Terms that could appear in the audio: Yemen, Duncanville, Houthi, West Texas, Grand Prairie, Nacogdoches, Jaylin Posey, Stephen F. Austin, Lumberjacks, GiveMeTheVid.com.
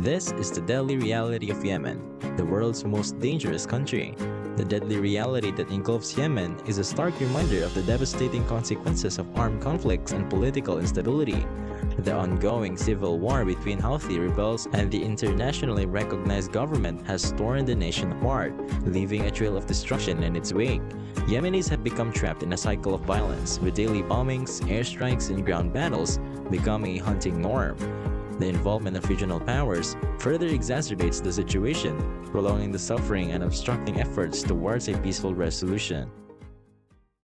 This is the deadly reality of Yemen, the world's most dangerous country. The deadly reality that engulfs Yemen is a stark reminder of the devastating consequences of armed conflicts and political instability. The ongoing civil war between Houthi rebels and the internationally recognized government has torn the nation apart, leaving a trail of destruction in its wake. Yemenis have become trapped in a cycle of violence, with daily bombings, airstrikes, and ground battles becoming a haunting norm. The involvement of regional powers further exacerbates the situation, prolonging the suffering and obstructing efforts towards a peaceful resolution.